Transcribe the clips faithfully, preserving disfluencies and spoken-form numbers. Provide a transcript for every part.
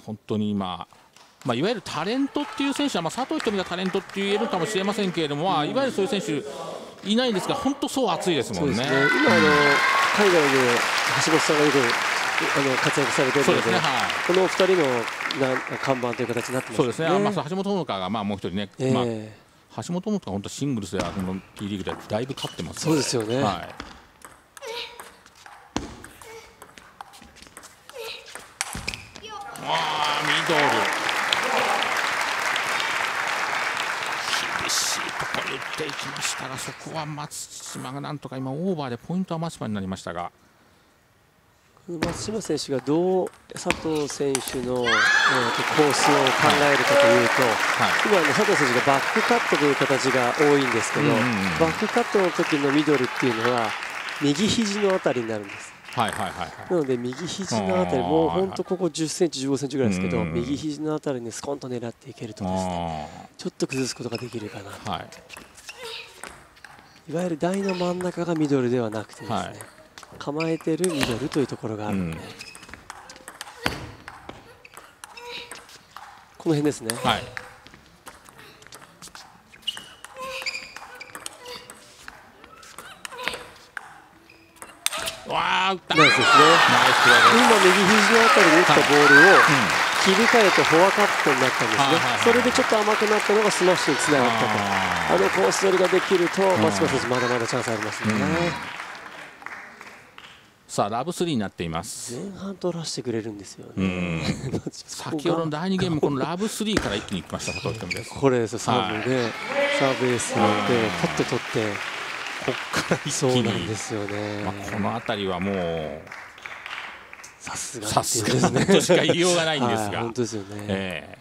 ます。本当に今、まあ、いわゆるタレントっていう選手は、まあ、佐藤瞳がタレントって言えるかもしれませんけれども、まあ、いわゆるそういう選手いないんですが、本当そう熱いですもんね。そうですね、今あの海外で橋本さんがよくあの活躍されているので、そうですね、はい、このふたりの看板という形になってますね。そうですね、まあ、橋本友香がまあもう一人ね、えーまあ、橋本友香は本当シングルスやこの T リーグでだいぶ勝ってますので。そうですよね、はい、厳しいところに打っていきましたが、そこは松島がなんとか今オーバーでポイントは松島になりましたが、松島選手がどう佐藤選手のコースを考えるかというと、はい、今佐藤選手がバックカットという形が多いんですけど、バックカットの時のミドルっていうのは右肘のあたりになるんです。なので右肘のあたり、もう本当ここじゅっセンチ、じゅうごセンチぐらいですけど、右肘のあたりにスコンと狙っていけるとですね、ちょっと崩すことができるかなと、はい、いわゆる台の真ん中がミドルではなくてですね、はい、構えてるミドルというところがあるので、うん、この辺ですね。はい、ナイスですね。今、右肘のあたりに打ったボールを切り替えてフォアカットになったんですね。それでちょっと甘くなったのがスマッシュにつながったと。あのコース取りができると松島選手、まだまだチャンスありますね。さあラブスリーになっています。前半取らせてくれるんですよね。先ほどのだいにゲーム、このラブスリーから一気にいきました。これですよ、サーブでサーブエースでパッと取ってここから一気に、そうなんですよね、まあ、この辺りはもうさすがにとしか言いようがないんですが、本当ですよね、え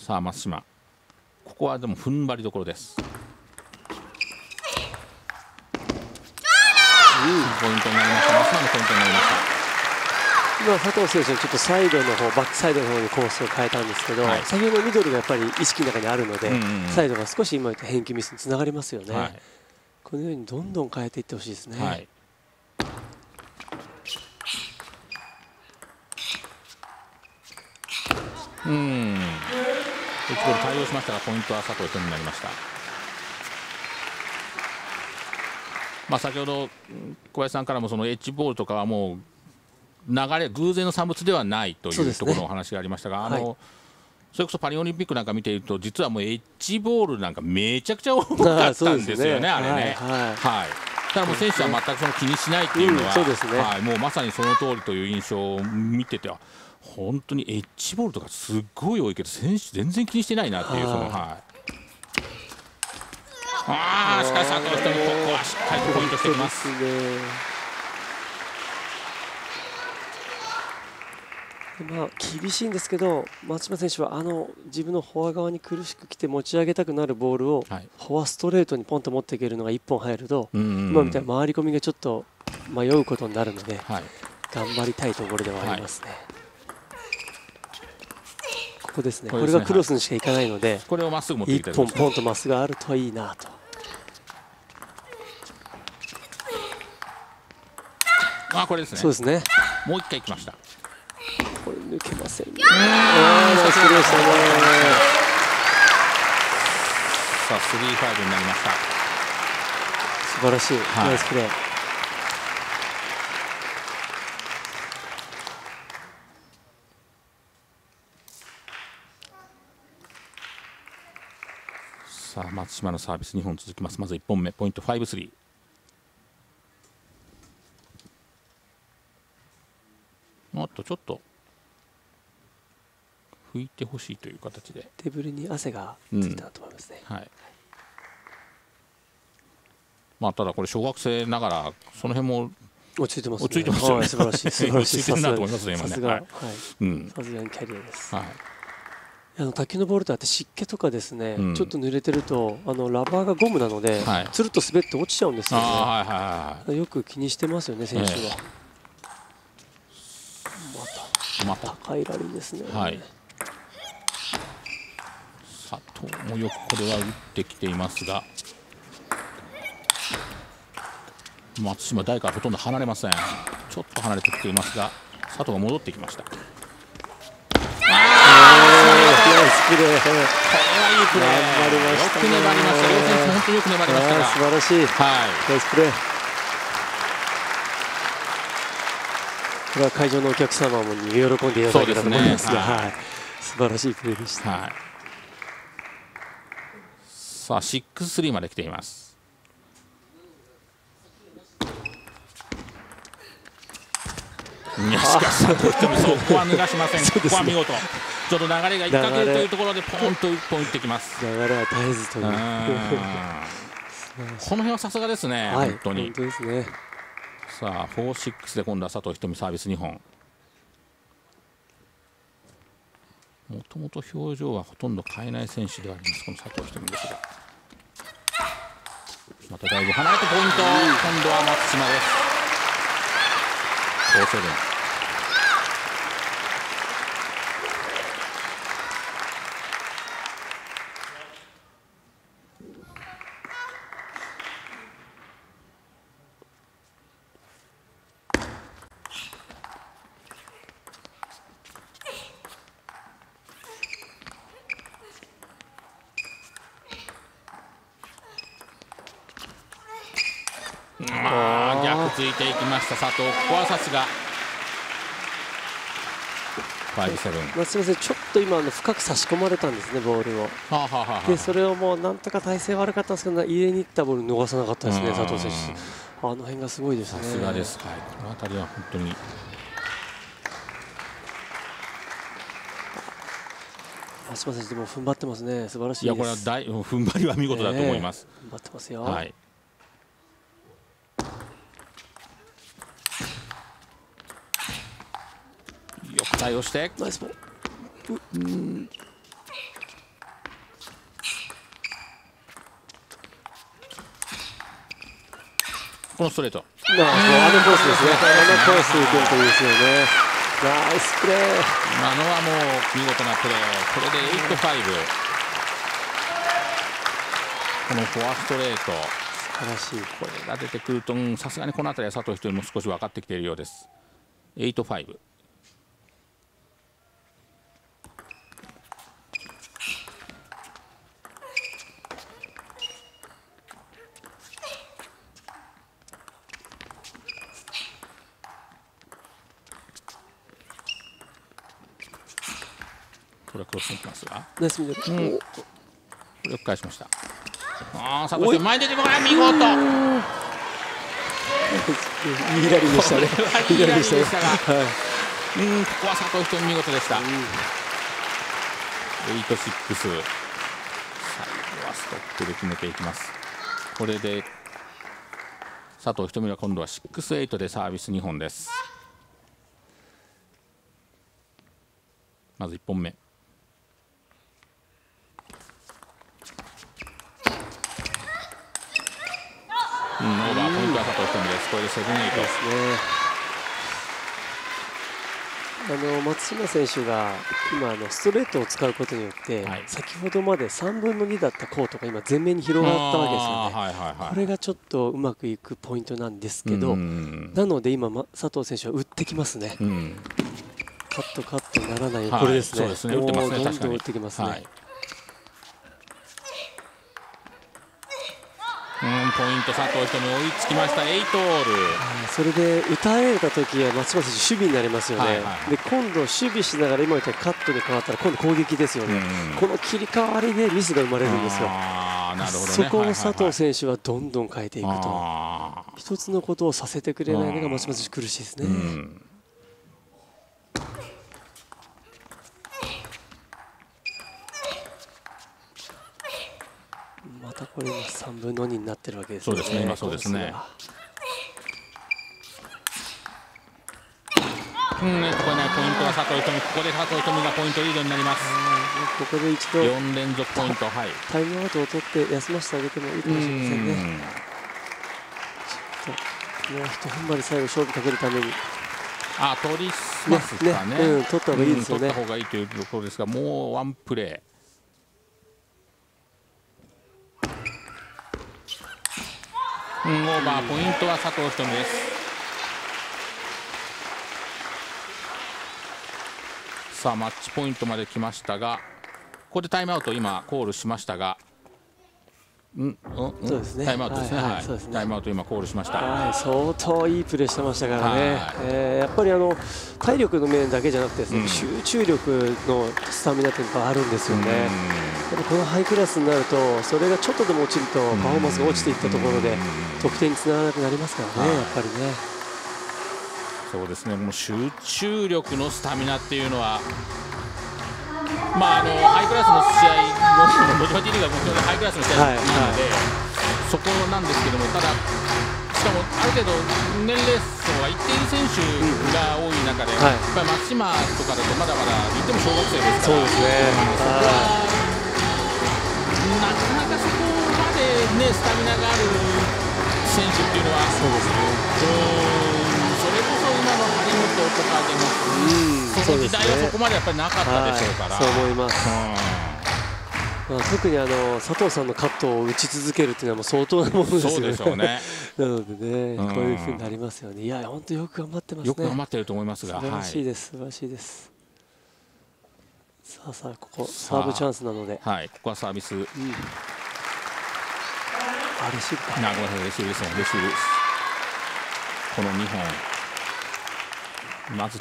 ー、さあ松島、ここはでも踏ん張りどころです。ポイントになりました。松島のポイントになりました。今、佐藤選手はちょっとサイドの方、バックサイドの方にコースを変えたんですけど、はい、先ほどミドルがやっぱり意識の中にあるので、サイドが少し今言った返球ミスにつながりますよね。はい、このようにどんどん変えていってほしいですね。はい、うん、一度対応しましたが、ポイントは佐藤君になりました。まあ、先ほど小林さんからもそのエッジボールとかはもう流れ、偶然の産物ではないというところのお話がありましたが、そ、ね、あの、はい、それこそパリオリンピックなんか見ていると、実はもうエッジボールなんかめちゃくちゃ多かったんですよね、あれね。ただもう選手は全くその気にしないっていうのは、もうまさにその通りという印象を見てて、本当にエッジボールとかすっごい多いけど、選手全然気にしてないなっていう、その、はい、はい。ああ、しかし佐藤瞳、ここはしっかりとポイントしてきます。まあ、厳しいんですけど、松島選手はあの自分のフォア側に苦しくきて持ち上げたくなるボールを、はい、フォアストレートにポンと持っていけるのがいっぽん入ると、今みたいに回り込みがちょっと迷うことになるので、はい、頑張りたいところではありますね。はい、ここですね、これがクロスにしかいかないので、これをまっすぐ持っていきたいですね。いっぽんポンとまっすぐあるといいなと。あ、これですね。そうですね。もういっかい来ました。これ抜けませんね。さあ、スリーファイブになりました。素晴らしい、はい、ナイスプレー。さあ、松島のサービスにほん続きます。まずいっぽんめ、ポイントファイブスリー。もっとちょっと。拭いてほしいという形でテーブルに汗がついたと思いますね。うん、はい、まあ、ただこれ小学生ながらその辺も落ち着いてますね。落ち着いてますよね。素晴らしい、素晴らしい。さすがにキャリアです。はい、あの滝のボールとあって湿気とかですね、うん、ちょっと濡れてるとあのラバーがゴムなので、はい、つるっと滑って落ちちゃうんですよね。よく気にしてますよね、選手は。えー、また高いラリーですね。はい、もうよくこれは打ってきていますが、松島台からほとんど離れません。ちょっと離れてきていますが、佐藤が戻ってきました。これはいいプレー、よく粘りましたね。両選手本当によく粘りましたが、素晴らしい、はい、ナイスプレー。これは会場のお客様も喜んでいただけたと思いますが、はい、素晴らしいプレーでした。はい、さあ、ろくたいさんまで来ています。いや、しかし、ここは逃がしません。ここは見事。ちょっと流れがいっかけるというところでポンといっぽん打ってきます。流れは絶えずというこの辺はさすがですね、はい、本当に本当ですね。さあよんろくで今度は佐藤瞳サービスにほん。もともと表情はほとんど変えない選手でありますこの佐藤瞳ですが、まただいぶ離れてポイント、うん、今度は松島です。好セブンついていきました佐藤。ここはさすがご なな、まあ、すみません、ちょっと今の深く差し込まれたんですね、ボールを。でそれをもうなんとか体勢悪かったんですけど入れにいったボール逃さなかったですね、佐藤選手。あの辺がすごいですね。さすがです、はい、この辺りは本当に。松島選手でも踏ん張ってますね、素晴らしいです。いやこれは大踏ん張りは見事だと思います。えー、踏ん張ってますよ。はい、対応してナイスボール。うん、このストレート、あのコースですね、あのコースいくといいですよね。ナイスプレー、今のはもう見事なプレー。これではちご、このフォアストレート素晴らしい。これが出てくるとさすがにこの辺りは佐藤一人も少し分かってきているようです。はちごこれクロスにきますが、うん、よく返しました。ああ、佐藤君前出てもらえ、見事。左でしたね。左でしたが、うん、ここは佐藤君見事でした。エイトシックス。最後はストップで決めていきます。これで佐藤瞳は今度はシックスエイトでサービスにほんです。まずいっぽんめ。オーバーポイントは佐藤瞳です。これでセブンエイトですね。あの松島選手が今あのストレートを使うことによって、はい、先ほどまでさんぶんのにだったコートが今全面に広がったわけですよね。これがちょっとうまくいくポイントなんですけど、なので今佐藤選手は打ってきますね。うん、カットカットならない、はい、これですね。そうですね。打ってますね。どんどん打ってきますね。はいうん、ポイント佐藤瞳追いつきました。はちオール。それで打たれた時は松島選手守備になりますよね。で今度守備しながら今みたいにカットに変わったら今度攻撃ですよね。うん、この切り替わりでミスが生まれるんですよ。あなるほどね、そこを佐藤選手はどんどん変えていくと、一つのことをさせてくれないのが松島選手苦しいですね。うんまたこれがさんぶんのにになってるわけですね。そうですね。今そうですね。うんね、ここねポイントは佐藤瞳。ここで佐藤瞳がポイントリードになります。ここで一度よんれんぞくポイント。はい。タイムアウトを取って休ませてあげてもいいかもしれませんね。ちょっともう一踏ん張り最後勝負かけるために。あ、取りますかね。ね、うん、取った方がいいですよね。取った方がいいというところですが、もうワンプレー。オーバーポイントは佐藤瞳です。さあマッチポイントまで来ましたが、ここでタイムアウト今コールしましたが、んそうですね、タイムアウトですね、タイムアウト今コールしました。相当いいプレーしてましたからね、えー、やっぱりあの体力の面だけじゃなくてですね、うん、集中力のスタミナというのがあるんですよね。でもこのハイクラスになるとそれがちょっとでも落ちるとパフォーマンスが落ちていったところで得点につながらなくなりますからね、やっぱりね。そうですね、もう集中力のスタミナっていうのは、まああのハイクラスの試合も、もちろん T リーグはもちろんハイクラスの試合なので、そこなんですけども、ただ、しかもある程度、年齢層がいっている選手が多い中で、やっぱり松島とかだと、まだまだ言っても小学生ですから、なかなかそこまでね、スタミナがある選手っていうのは、そうですね。それこそ今の張本とかでも、その時代はそこまでやっぱりなかったでしょうから。そう思います。まあ特にあの佐藤さんのカットを打ち続けるっていうのはもう相当なものですよね。そうでしょうね。なのでね、こういう風になりますよね。いや本当よく頑張ってますね。よく頑張ってると思いますが。素晴らしいです。素晴らしいです。さあさあここサーブチャンスなので。はい。ここはサービス。あレシーブ。なごめんなさいレシーブですねレシーブ。このにほん。まず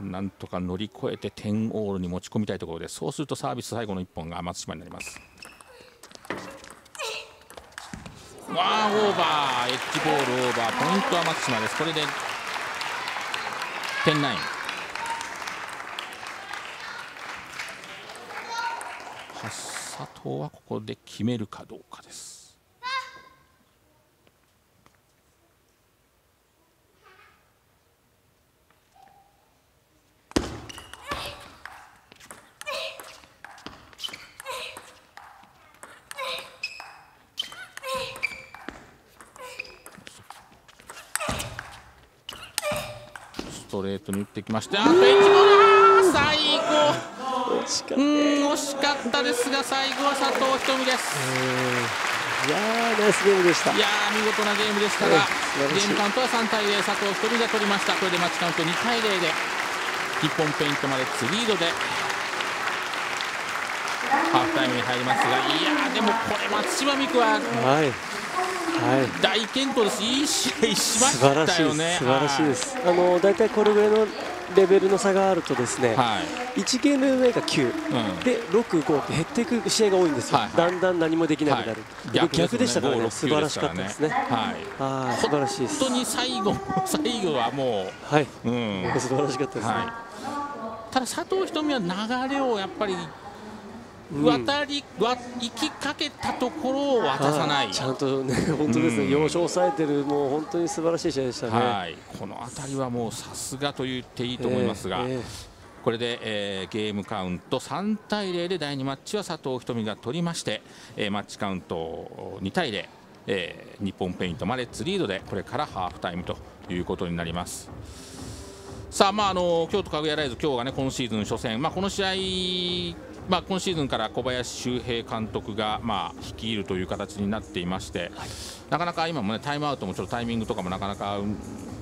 なんとか乗り越えてじゅうオールに持ち込みたいところで、そうするとサービス最後のいっぽんが松島になります。ワンオーバーエッジボールオーバーポイントは松島です。これでじゅうきゅう。佐藤はここで決めるかどうかです。ストレートに打ってきまして、あといちボール、最後惜しかった、うん、惜しかったですが、最後は佐藤瞳です。いやー、ナイスゲームでした。いやー、見事なゲームでしたが、ゲームカウントはさんたいゼロ、佐藤瞳が取りました。これでマッチカウントにたいゼロでいっぽんペイントまでツリードでハーフタイムに入りますが、いやー、でもこれ松島美空は、はいはい、大健闘です。いい試合しましたよね。素晴らしいです。あのだいたいこれぐらいのレベルの差があるとですね、はい、いちゲーム目がきゅう、うん、でろく、ごって減っていく試合が多いんですよ、はい、だんだん何もできなくなる、はい、逆でしたからね、ね素晴らしかったですね。はい、素晴らしいです。本当に最後最後はもう、はい、うん、素晴らしかったですね、はい、ただ佐藤瞳は流れをやっぱり渡り、うん、わ行きかけたところを渡さない、ちゃんとね、本当ですね、要所を抑えてる、もう本当に素晴らしい試合でしたね。はい、この辺りはもうさすがと言っていいと思いますが、えーえー、これで、えー、ゲームカウントさんたいゼロでだいにマッチは佐藤瞳が取りまして、えー、マッチカウントにたいゼロ、えー、日本ペイントまでツリードで、これからハーフタイムということになります。さあ、まああの京都かぐやライズ、今日がね今シーズン初戦、まあこの試合まあ今シーズンから小林周平監督がまあ率いるという形になっていまして、はい、なかなか今もねタイムアウトもちょっとタイミングとかもなかなか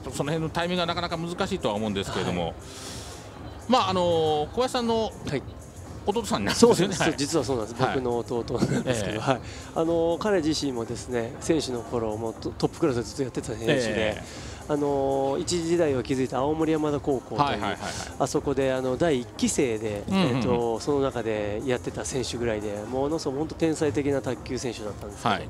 その辺のタイミングがなかなか難しいとは思うんですけれども、はい、まああの小林さんの弟さんになるんですよね。はい、実はそうなんです、はい、僕の弟なんですけど、えーはい、あの彼自身もですね選手の頃もトップクラスでずっとやってた選手で。えーあの一時代を築いた青森山田高校というあそこであのだいいっきせいでえとその中でやってた選手ぐらいでものすごく本当天才的な卓球選手だったんですけど、はい、